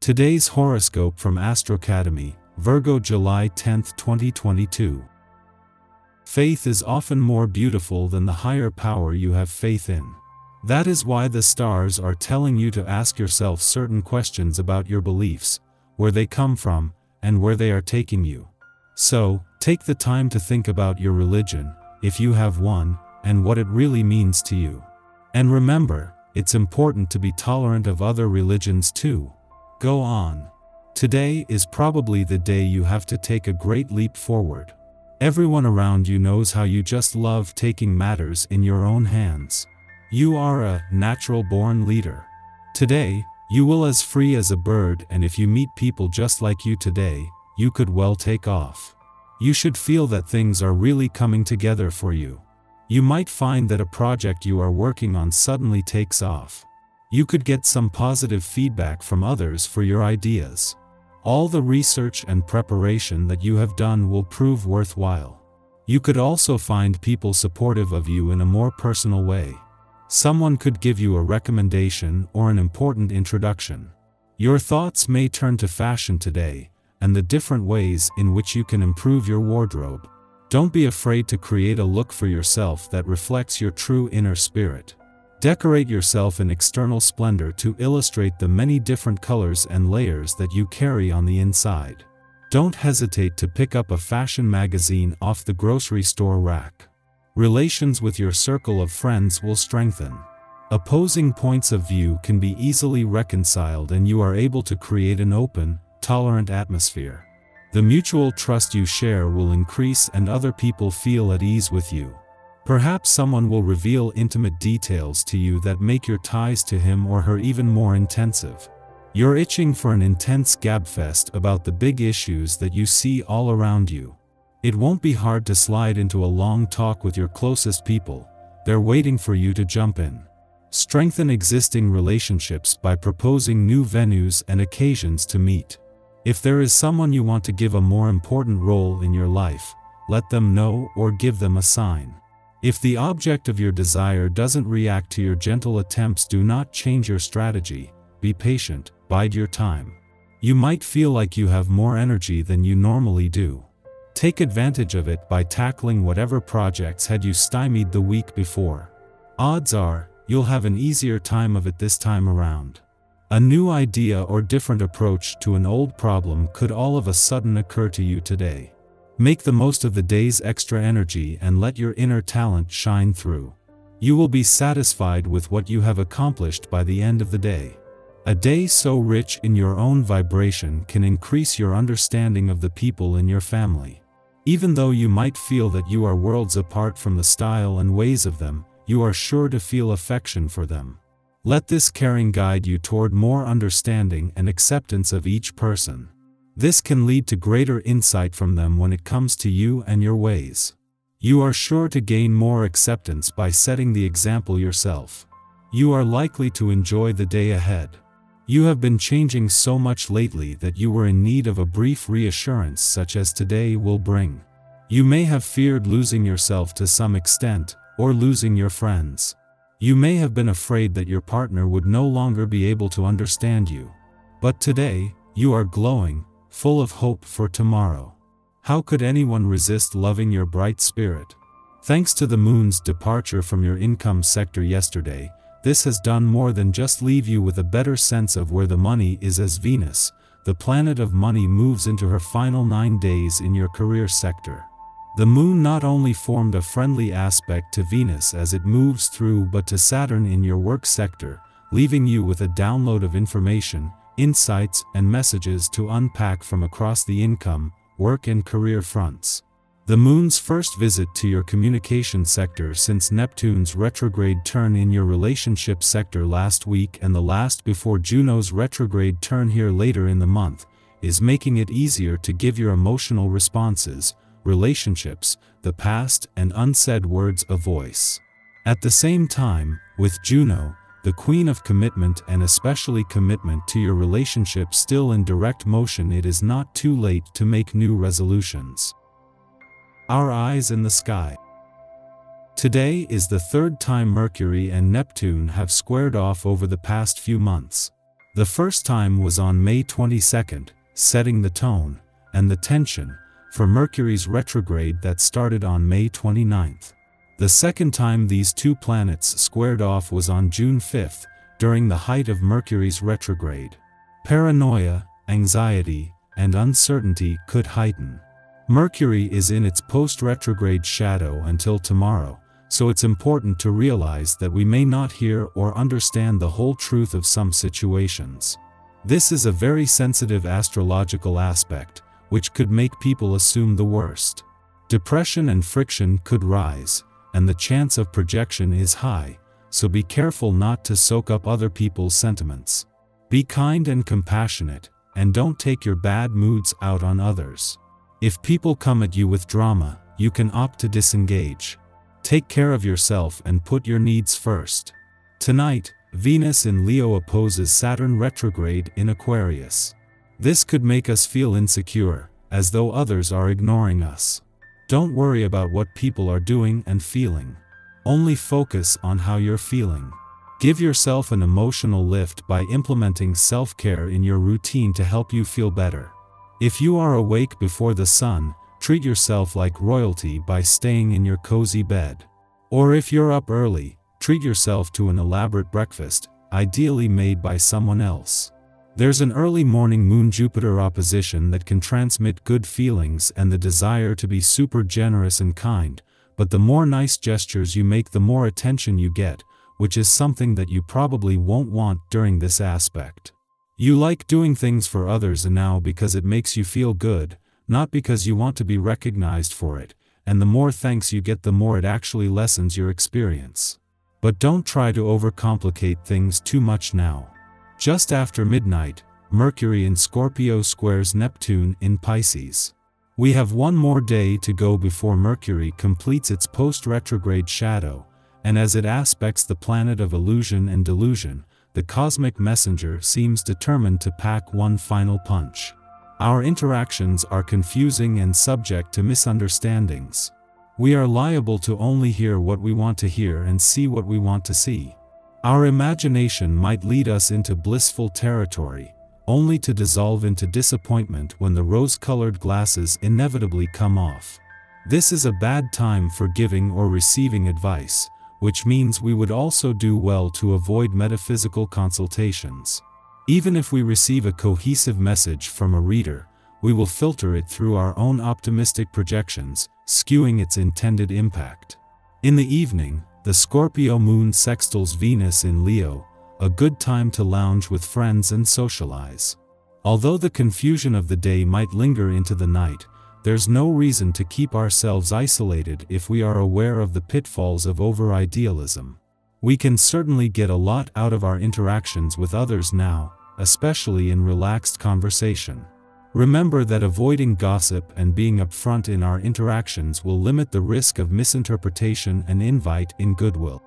Today's horoscope from AstroCademy, Virgo, July 10, 2022. Faith is often more beautiful than the higher power you have faith in. That is why the stars are telling you to ask yourself certain questions about your beliefs, where they come from, and where they are taking you. So, take the time to think about your religion, if you have one, and what it really means to you. And remember, it's important to be tolerant of other religions too. Go on. Today is probably the day you have to take a great leap forward. Everyone around you knows how you just love taking matters in your own hands. You are a natural-born leader. Today, you will as free as a bird, and if you meet people just like you today, you could well take off. You should feel that things are really coming together for you. You might find that a project you are working on suddenly takes off. You could get some positive feedback from others for your ideas. All the research and preparation that you have done will prove worthwhile. You could also find people supportive of you in a more personal way. Someone could give you a recommendation or an important introduction. Your thoughts may turn to fashion today, and the different ways in which you can improve your wardrobe. Don't be afraid to create a look for yourself that reflects your true inner spirit. Decorate yourself in external splendor to illustrate the many different colors and layers that you carry on the inside. Don't hesitate to pick up a fashion magazine off the grocery store rack. Relations with your circle of friends will strengthen. Opposing points of view can be easily reconciled, and you are able to create an open, tolerant atmosphere. The mutual trust you share will increase, and other people feel at ease with you. Perhaps someone will reveal intimate details to you that make your ties to him or her even more intensive. You're itching for an intense gabfest about the big issues that you see all around you. It won't be hard to slide into a long talk with your closest people. They're waiting for you to jump in. Strengthen existing relationships by proposing new venues and occasions to meet. If there is someone you want to give a more important role in your life, let them know or give them a sign. If the object of your desire doesn't react to your gentle attempts, do not change your strategy. Be patient, bide your time. You might feel like you have more energy than you normally do. Take advantage of it by tackling whatever projects had you stymied the week before. Odds are, you'll have an easier time of it this time around. A new idea or different approach to an old problem could all of a sudden occur to you today. Make the most of the day's extra energy and let your inner talent shine through. You will be satisfied with what you have accomplished by the end of the day. A day so rich in your own vibration can increase your understanding of the people in your family. Even though you might feel that you are worlds apart from the style and ways of them, you are sure to feel affection for them. Let this caring guide you toward more understanding and acceptance of each person. This can lead to greater insight from them when it comes to you and your ways. You are sure to gain more acceptance by setting the example yourself. You are likely to enjoy the day ahead. You have been changing so much lately that you were in need of a brief reassurance such as today will bring. You may have feared losing yourself to some extent, or losing your friends. You may have been afraid that your partner would no longer be able to understand you. But today, you are glowing, full of hope for tomorrow. How could anyone resist loving your bright spirit? Thanks to the moon's departure from your income sector yesterday, this has done more than just leave you with a better sense of where the money is, as Venus, the planet of money, moves into her final 9 days in your career sector. The moon not only formed a friendly aspect to Venus as it moves through, but to Saturn in your work sector, leaving you with a download of information, insights, and messages to unpack from across the income, work, and career fronts. The moon's first visit to your communication sector since Neptune's retrograde turn in your relationship sector last week, and the last before Juno's retrograde turn here later in the month, is making it easier to give your emotional responses, relationships, the past, and unsaid words a voice. At the same time, with Juno, the queen of commitment, and especially commitment to your relationship, still in direct motion, it is not too late to make new resolutions. Our eyes in the sky. Today is the third time Mercury and Neptune have squared off over the past few months. The first time was on May 22nd, setting the tone and the tension for Mercury's retrograde that started on May 29th. The second time these two planets squared off was on June 5th, during the height of Mercury's retrograde. Paranoia, anxiety, and uncertainty could heighten. Mercury is in its post-retrograde shadow until tomorrow, so it's important to realize that we may not hear or understand the whole truth of some situations. This is a very sensitive astrological aspect, which could make people assume the worst. Depression and friction could rise, and the chance of projection is high, so be careful not to soak up other people's sentiments. Be kind and compassionate, and don't take your bad moods out on others. If people come at you with drama, you can opt to disengage. Take care of yourself and put your needs first. Tonight, Venus in Leo opposes Saturn retrograde in Aquarius. This could make us feel insecure, as though others are ignoring us. Don't worry about what people are doing and feeling. Only focus on how you're feeling. Give yourself an emotional lift by implementing self-care in your routine to help you feel better. If you are awake before the sun, treat yourself like royalty by staying in your cozy bed. Or if you're up early, treat yourself to an elaborate breakfast, ideally made by someone else. There's an early morning Moon-Jupiter opposition that can transmit good feelings and the desire to be super generous and kind, but the more nice gestures you make, the more attention you get, which is something that you probably won't want during this aspect. You like doing things for others now because it makes you feel good, not because you want to be recognized for it, and the more thanks you get, the more it actually lessens your experience. But don't try to overcomplicate things too much now. Just after midnight, Mercury in Scorpio squares Neptune in Pisces. We have one more day to go before Mercury completes its post-retrograde shadow, and as it aspects the planet of illusion and delusion, the cosmic messenger seems determined to pack one final punch. Our interactions are confusing and subject to misunderstandings. We are liable to only hear what we want to hear and see what we want to see. Our imagination might lead us into blissful territory, only to dissolve into disappointment when the rose-colored glasses inevitably come off. This is a bad time for giving or receiving advice, which means we would also do well to avoid metaphysical consultations. Even if we receive a cohesive message from a reader, we will filter it through our own optimistic projections, skewing its intended impact. In the evening, the Scorpio moon sextiles Venus in Leo, a good time to lounge with friends and socialize. Although the confusion of the day might linger into the night, there's no reason to keep ourselves isolated if we are aware of the pitfalls of over-idealism. We can certainly get a lot out of our interactions with others now, especially in relaxed conversation. Remember that avoiding gossip and being upfront in our interactions will limit the risk of misinterpretation and invite in goodwill.